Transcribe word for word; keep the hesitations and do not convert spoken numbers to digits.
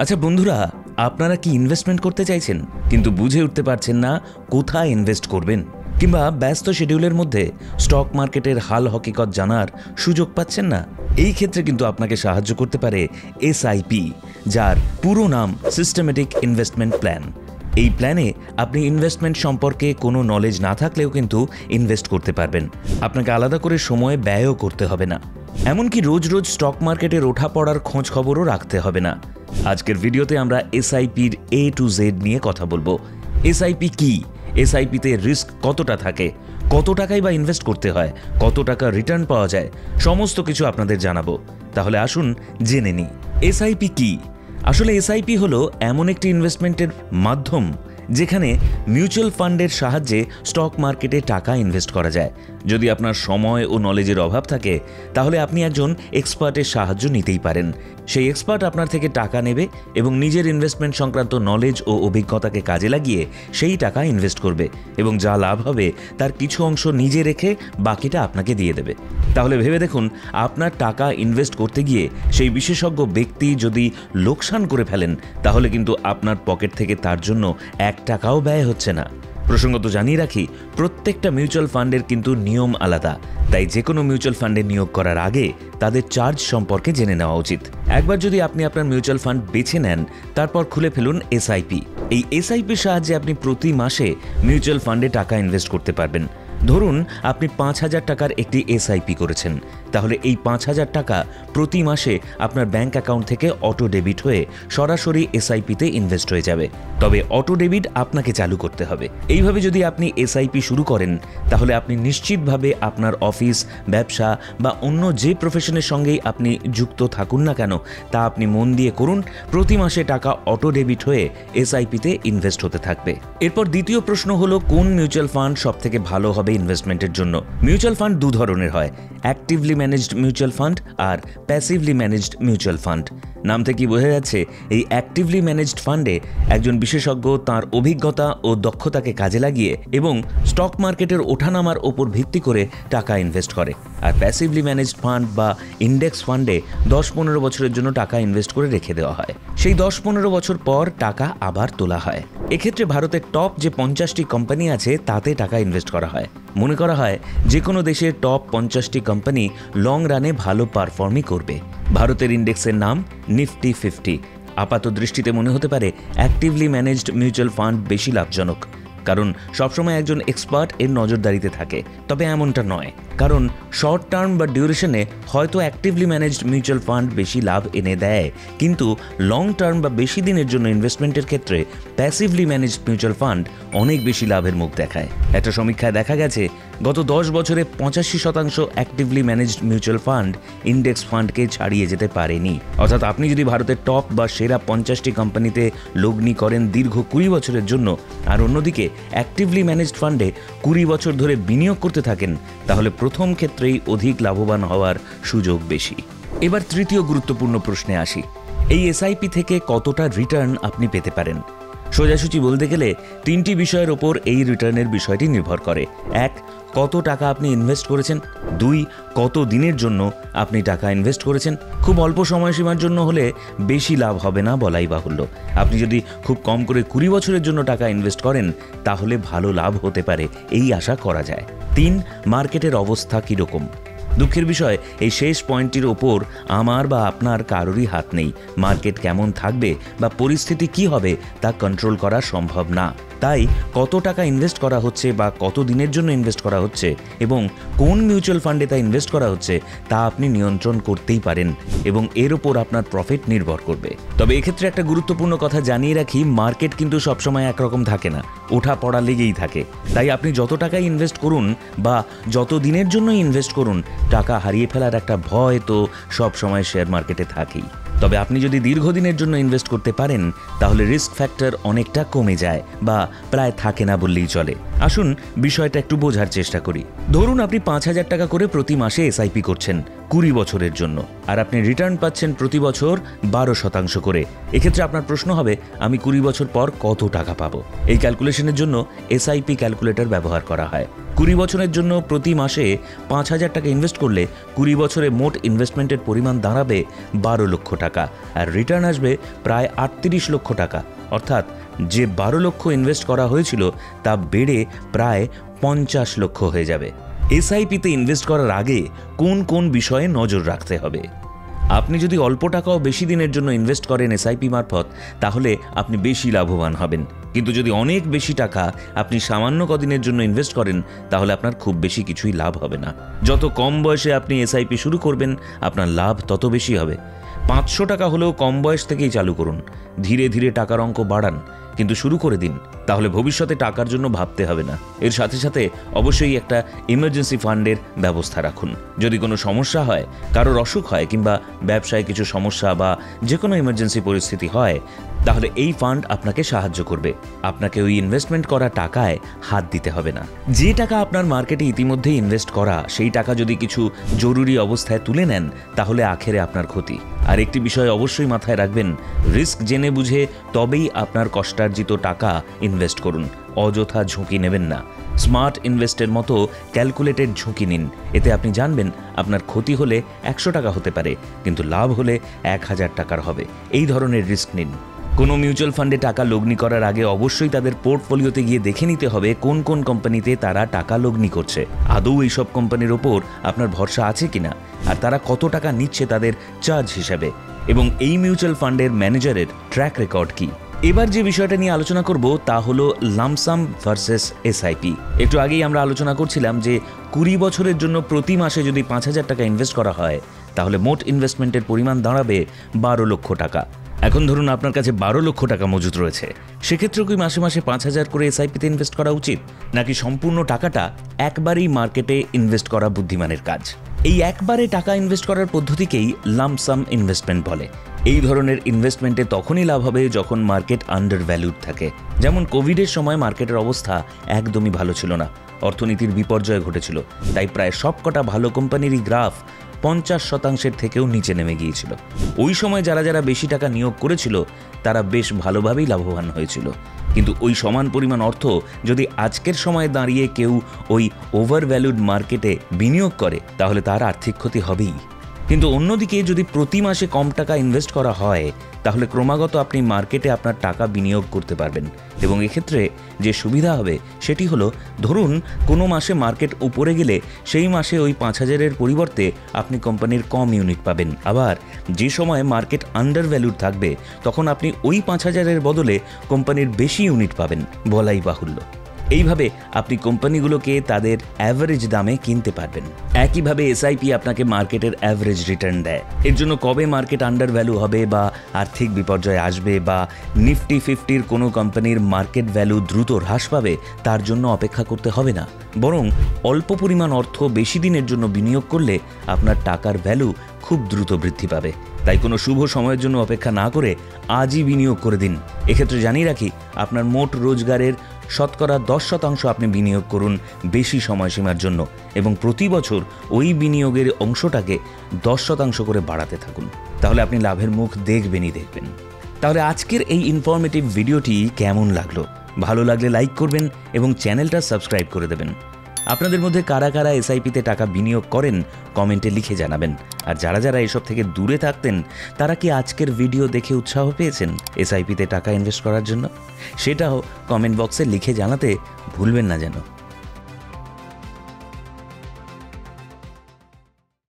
আচ্ছা বন্ধুরা, আপনারা কি ইনভেস্টমেন্ট করতে চাইছেন কিন্তু বুঝে উঠতে পারছেন না কোথায় ইনভেস্ট করবেন, কিংবা ব্যস্ত শিডিউলের মধ্যে স্টক মার্কেটের হাল হকিকত জানার সুযোগ পাচ্ছেন না? এই ক্ষেত্রে কিন্তু আপনাকে সাহায্য করতে পারে এসআইপি, যার পুরো নাম সিস্টেমেটিক ইনভেস্টমেন্ট প্ল্যান। এই প্ল্যানে আপনি ইনভেস্টমেন্ট সম্পর্কে কোনো নলেজ না থাকলেও কিন্তু ইনভেস্ট করতে পারবেন, আপনাকে আলাদা করে সময় ব্যয়ও করতে হবে না, এমনকি রোজ রোজ স্টক মার্কেটের ওঠা পড়ার খোঁজ খবরও রাখতে হবে না। আজকের ভিডিওতে আমরা এসআইপির এ টু জেড নিয়ে কথা বলবো। এসআইপি কি, এসআইপিতে রিস্ক কতটা থাকে, কত টাকাই বা ইনভেস্ট করতে হয়, কত টাকা রিটার্ন পাওয়া যায়, সমস্ত কিছু আপনাদের জানাবো। তাহলে আসুন জেনে নিই এসআইপি কি। আসলে এসআইপি হলো এমন একটি ইনভেস্টমেন্টের মাধ্যম যেখানে মিউচুয়াল ফান্ডের সাহায্যে স্টক মার্কেটে টাকা ইনভেস্ট করা যায়। যদি আপনার সময় ও নলেজের অভাব থাকে তাহলে আপনি একজন এক্সপার্টের সাহায্য নিতেই পারেন। সেই এক্সপার্ট আপনার থেকে টাকা নেবে এবং নিজের ইনভেস্টমেন্ট সংক্রান্ত নলেজ ও অভিজ্ঞতাকে কাজে লাগিয়ে সেই টাকা ইনভেস্ট করবে এবং যা লাভ হবে তার কিছু অংশ নিজে রেখে বাকিটা আপনাকে দিয়ে দেবে। তাহলে ভেবে দেখুন, আপনার টাকা ইনভেস্ট করতে গিয়ে সেই বিশেষজ্ঞ ব্যক্তি যদি লোকসান করে ফেলেন তাহলে কিন্তু আপনার পকেট থেকে তার জন্য এক টাকাও ব্যয় হচ্ছে না। প্রসঙ্গত জানিয়ে রাখি, প্রত্যেকটা মিউচুয়াল ফান্ডের কিন্তু নিয়ম আলাদা, তাই যে কোনো মিউচুয়াল ফান্ডে নিয়োগ করার আগে তাদের চার্জ সম্পর্কে জেনে নেওয়া উচিত। একবার যদি আপনি আপনার মিউচুয়াল ফান্ড বেছে নেন, তারপর খুলে ফেলুন এসআইপি। এই এসআইপির সাহায্যে আপনি প্রতি মাসে মিউচুয়াল ফান্ডে টাকা ইনভেস্ট করতে পারবেন। ধরুন আপনি পাঁচ হাজার টাকার একটি এসআইপি করেছেন, তাহলে এই পাঁচ হাজার টাকা প্রতি মাসে আপনার ব্যাঙ্ক অ্যাকাউন্ট থেকে অটো ডেবিট হয়ে সরাসরি এসআইপিতে ইনভেস্ট হয়ে যাবে। তবে অটো ডেবিট আপনাকে চালু করতে হবে। এইভাবে যদি আপনি এসআইপি শুরু করেন তাহলে আপনি নিশ্চিতভাবে আপনার অফিস, ব্যবসা বা অন্য যে প্রফেশনের সঙ্গেই আপনি যুক্ত থাকুন না কেন তা আপনি মন দিয়ে করুন, প্রতি মাসে টাকা অটো ডেবিট হয়ে এসআইপিতে ইনভেস্ট হতে থাকবে। এরপর দ্বিতীয় প্রশ্ন হলো, কোন মিউচুয়াল ফান্ড সবথেকে ভালো হবে ইনভেস্টমেন্টের জন্য? মিউচুয়াল ফান্ড দু ধরনের হয়, অ্যাক্টিভলি ম্যানেজড মিউচুয়াল ফান্ড আর প্যাসিভলি ম্যানেজড মিউচুয়াল ফান্ড। নাম থেকেই বোঝা যাচ্ছে এই অ্যাক্টিভলি ম্যানেজড ফান্ডে একজন বিশেষজ্ঞ তার অভিজ্ঞতা ও দক্ষতাকে কাজে লাগিয়ে এবং স্টক মার্কেটের ওঠানামার ওপর ভিত্তি করে টাকা ইনভেস্ট করে। আর প্যাসিভলি ম্যানেজড ফান্ড বা ইন্ডেক্স ফান্ডে দশ পনেরো বছরের জন্য টাকা ইনভেস্ট করে রেখে দেওয়া হয়, সেই দশ পনেরো বছর পর টাকা আবার তোলা হয়। এক্ষেত্রে ভারতের টপ যে পঞ্চাশটি কোম্পানি আছে তাতে টাকা ইনভেস্ট করা হয়। মনে করা হয় যে কোনো দেশের টপ পঞ্চাশটি কোম্পানি লং রানে ভালো পারফর্মই করবে। ভারতের ইন্ডেক্সের নাম নিফটি ফিফটি। আপাত দৃষ্টিতে মনে হতে পারে অ্যাক্টিভলি ম্যানেজড মিউচুয়াল ফান্ড বেশি লাভজনক, কারণ সবসময় একজন এক্সপার্ট এর নজরদারিতে থাকে। তবে এমনটা নয়, কারণ শর্ট টার্ম বা ডিউরেশনে হয়তো অ্যাক্টিভলি ম্যানেজড মিউচুয়াল ফান্ড বেশি লাভ এনে দেয়, কিন্তু লং টার্ম বা বেশি দিনের জন্য ইনভেস্টমেন্টের ক্ষেত্রে প্যাসিভলি ম্যানেজড মিউচুয়াল ফান্ড অনেক বেশি লাভের মুখ দেখায়। একটা সমীক্ষায় দেখা গেছে গত দশ বছরে পঁচাশি শতাংশ actively managed mutual fund index ফান্ডকে ছাড়িয়ে যেতে পারেনি। অর্থাৎ আপনি যদি ভারতের টপ বা সেরা পঞ্চাশটি কোম্পানিতে লগ্নি করেন দীর্ঘ কুড়ি বছরের জন্য, আর অন্যদিকে অ্যাক্টিভলি ম্যানেজড ফান্ডে কুড়ি বছর ধরে বিনিয়োগ করতে থাকেন, তাহলে প্রথম ক্ষেত্রেই অধিক লাভবান হওয়ার সুযোগ বেশি। এবার তৃতীয় গুরুত্বপূর্ণ প্রশ্নে আসি, এই এসআইপি থেকে কতটা রিটার্ন আপনি পেতে পারেন? সোজাসুজি বলতে গেলে তিনটি বিষয়ের ওপর এই রিটার্নের বিষয়টি নির্ভর করে। এক, কত টাকা আপনি ইনভেস্ট করেছেন। দুই, কত দিনের জন্য আপনি টাকা ইনভেস্ট করেছেন। খুব অল্প সময়সীমার জন্য হলে বেশি লাভ হবে না বলাই বাহুল্য। আপনি যদি খুব কম করে কুড়ি বছরের জন্য টাকা ইনভেস্ট করেন তাহলে ভালো লাভ হতে পারে, এই আশা করা যায়। তিন, মার্কেটের অবস্থা কীরকম। দুঃখের বিষয়, এই শেষ পয়েন্টটির ওপর আমার বা আপনার কারোরই হাত নেই। মার্কেট কেমন থাকবে বা পরিস্থিতি কি হবে তা কন্ট্রোল করা সম্ভব না। তাই কত টাকা ইনভেস্ট করা হচ্ছে বা কত দিনের জন্য ইনভেস্ট করা হচ্ছে এবং কোন মিউচুয়াল ফান্ডে তা ইনভেস্ট করা হচ্ছে তা আপনি নিয়ন্ত্রণ করতেই পারেন এবং এর ওপর আপনার প্রফিট নির্ভর করবে। তবে এক্ষেত্রে একটা গুরুত্বপূর্ণ কথা জানিয়ে রাখি, মার্কেট কিন্তু সবসময় একরকম থাকে না, ওঠা পড়া লেগেই থাকে। তাই আপনি যত টাকাই ইনভেস্ট করুন বা যত দিনের জন্যই ইনভেস্ট করুন, টাকা হারিয়ে ফেলার একটা ভয় তো সবসময় শেয়ার মার্কেটে থাকেই। তবে আপনি যদি দীর্ঘদিনের জন্য ইনভেস্ট করতে পারেন তাহলে রিস্ক ফ্যাক্টর অনেকটা কমে যায় বা প্রায় থাকে না বললেই চলে। আসুন বিষয়টা একটু বোঝার চেষ্টা করি। ধরুন আপনি পাঁচ হাজার টাকা করে প্রতি মাসে এসআইপি করছেন কুড়ি বছরের জন্য, আর আপনি রিটার্ন পাচ্ছেন প্রতি বছর বারো শতাংশ করে। এক্ষেত্রে আপনার প্রশ্ন হবে, আমি কুড়ি বছর পর কত টাকা পাবো? এই ক্যালকুলেশনের জন্য এসআইপি ক্যালকুলেটর ব্যবহার করা হয়। কুড়ি বছরের জন্য প্রতি মাসে পাঁচ হাজার টাকা ইনভেস্ট করলে কুড়ি বছরে মোট ইনভেস্টমেন্টের পরিমাণ দাঁড়াবে বারো লক্ষ টাকা, আর রিটার্ন আসবে প্রায় আটত্রিশ লক্ষ টাকা। অর্থাৎ যে বারো লক্ষ ইনভেস্ট করা হয়েছিল তা বেড়ে প্রায় পঞ্চাশ লক্ষ হয়ে যাবে। এসআইপিতে ইনভেস্ট করার আগে কোন কোন বিষয়ে নজর রাখতে হবে? আপনি যদি অল্প টাকাও বেশি দিনের জন্য ইনভেস্ট করেন এসআইপি মারফত, তাহলে আপনি বেশি লাভবান হবেন। কিন্তু যদি অনেক বেশি টাকা আপনি সামান্য কদিনের জন্য ইনভেস্ট করেন, তাহলে আপনার খুব বেশি কিছুই লাভ হবে না। যত কম বয়সে আপনি এসআইপি শুরু করবেন, আপনার লাভ তত বেশি হবে। পাঁচশো টাকা হলেও কম বয়স থেকেই চালু করুন, ধীরে ধীরে টাকার অঙ্ক বাড়ান, কিন্তু শুরু করে দিন। তাহলে ভবিষ্যতে টাকার জন্য ভাবতে হবে না। এর সাথে সাথে অবশ্যই একটা ইমার্জেন্সি ফান্ডের ব্যবস্থা রাখুন। যদি কোনো সমস্যা হয়, কারোর অসুখ হয় কিংবা ব্যবসায় কিছু সমস্যা বা যে কোনো ইমার্জেন্সি পরিস্থিতি হয়, তাহলে এই ফান্ড আপনাকে সাহায্য করবে। আপনাকে ওই ইনভেস্টমেন্ট করা টাকায় হাত দিতে হবে না। যে টাকা আপনার মার্কেটে ইতিমধ্যেই ইনভেস্ট করা, সেই টাকা যদি কিছু জরুরি অবস্থায় তুলে নেন, তাহলে আখেরে আপনার ক্ষতি। আর একটি বিষয় অবশ্যই মাথায় রাখবেন, রিস্ক জেনে বুঝে তবেই আপনার কষ্টার্জিত টাকা ইনভেস্ট করুন, অযথা ঝুঁকি নেবেন না। স্মার্ট ইনভেস্টের মতো ক্যালকুলেটেড ঝুঁকি নিন। এতে আপনি জানবেন আপনার ক্ষতি হলে একশো টাকা হতে পারে, কিন্তু লাভ হলে এক হাজার টাকার হবে। এই ধরনের রিস্ক নিন। কোনো মিউচুয়াল ফান্ডে টাকা লগ্নি করার আগে অবশ্যই তাদের পোর্টফোলিওতে গিয়ে দেখে নিতে হবে কোন কোন কোম্পানিতে তারা টাকা লগ্নি করছে, আদৌ এইসব কোম্পানির ওপর আপনার ভরসা আছে কিনা, আর তারা কত টাকা নিচ্ছে তাদের চার্জ হিসাবে, এবং এই মিউচুয়াল ফান্ডের ম্যানেজারের ট্র্যাক রেকর্ড কী। এবার যে বিষয়টা নিয়ে আলোচনা করব তা হলো লামসাম ভার্সেস এসআইপি। একটু আগেই আমরা আলোচনা করছিলাম যে কুড়ি বছরের জন্য প্রতি মাসে যদি পাঁচ হাজার টাকা ইনভেস্ট করা হয়, তাহলে মোট ইনভেস্টমেন্টের পরিমাণ দাঁড়াবে বারো লক্ষ টাকা। এখন ধরুন আপনার কাছে বারো লক্ষ টাকা মজুদ রয়েছে, সেক্ষেত্রেও কি মাসে মাসে পাঁচ হাজার করে এসআইপিতে ইনভেস্ট করা উচিত, নাকি সম্পূর্ণ টাকাটা একবারেই মার্কেটে ইনভেস্ট করা বুদ্ধিমানের কাজ? এই একবারে টাকা ইনভেস্ট করার পদ্ধতিকেই লামসাম ইনভেস্টমেন্ট বলে। এই ধরনের ইনভেস্টমেন্টে তখনই লাভ হবে যখন মার্কেট আন্ডার ভ্যালুড থাকে। যেমন কোভিডের সময় মার্কেটের অবস্থা একদমই ভালো ছিল না, অর্থনীতির বিপর্যয় ঘটেছিল, তাই প্রায় সবকটা ভালো কোম্পানিরই গ্রাফ পঞ্চাশ শতাংশের থেকেও নিচে নেমে গিয়েছিল। ওই সময় যারা যারা বেশি টাকা নিয়োগ করেছিল তারা বেশ ভালোভাবেই লাভবান হয়েছিল। কিন্তু ওই সমান পরিমাণ অর্থ যদি আজকের সময়ে দাঁড়িয়ে কেউ ওই ওভারভ্যালুড মার্কেটে বিনিয়োগ করে, তাহলে তার আর্থিক ক্ষতি হবেই। কিন্তু অন্যদিকে যদি প্রতি মাসে কম টাকা ইনভেস্ট করা হয়, তাহলে ক্রমাগত আপনি মার্কেটে আপনার টাকা বিনিয়োগ করতে পারবেন, এবং এক্ষেত্রে যে সুবিধা হবে সেটি হলো, ধরুন কোনো মাসে মার্কেট উপরে গেলে সেই মাসে ওই পাঁচ হাজারের পরিবর্তে আপনি কোম্পানির কম ইউনিট পাবেন। আবার যে সময় মার্কেট আন্ডার ভ্যালুড থাকবে, তখন আপনি ওই পাঁচ হাজারের বদলে কোম্পানির বেশি ইউনিট পাবেন, বলাই বাহুল্য। এইভাবে আপনি কোম্পানিগুলোকে তাদের অ্যাভারেজ দামে কিনতে পারবেন। একইভাবে এসআইপি আপনাকে মার্কেটের অ্যাভারেজ রিটার্ন দেয়। এর জন্য কবে মার্কেট আন্ডার ভ্যালু হবে বা আর্থিক বিপর্যয় আসবে বা নিফটি ফিফটির কোনো কোম্পানির মার্কেট ভ্যালু দ্রুত হ্রাস পাবে, তার জন্য অপেক্ষা করতে হবে না। বরং অল্প পরিমাণ অর্থ বেশি দিনের জন্য বিনিয়োগ করলে আপনার টাকার ভ্যালু খুব দ্রুত বৃদ্ধি পাবে। তাই কোনো শুভ সময়ের জন্য অপেক্ষা না করে আজই বিনিয়োগ করে দিন। এক্ষেত্রে জানিয়ে রাখি, আপনার মোট রোজগারের শতকরা দশ শতাংশ আপনি বিনিয়োগ করুন বেশি সময়সীমার জন্য, এবং প্রতি বছর ওই বিনিয়োগের অংশটাকে দশ শতাংশ করে বাড়াতে থাকুন। তাহলে আপনি লাভের মুখ দেখবেনই দেখবেন। তাহলে আজকের এই ইনফরমেটিভ ভিডিওটি কেমন লাগলো? ভালো লাগলে লাইক করবেন এবং চ্যানেলটা সাবস্ক্রাইব করে দেবেন। আপনাদের মধ্যে কারা কারা এসআইপিতে টাকা বিনিয়োগ করেন কমেন্টে লিখে জানাবেন। আর যারা যারা এসব থেকে দূরে থাকতেন, তারা কি আজকের ভিডিও দেখে উৎসাহ পেয়েছেন এসআইপিতে টাকা ইনভেস্ট করার জন্য? সেটাও কমেন্ট বক্সে লিখে জানাতে ভুলবেন না যেন।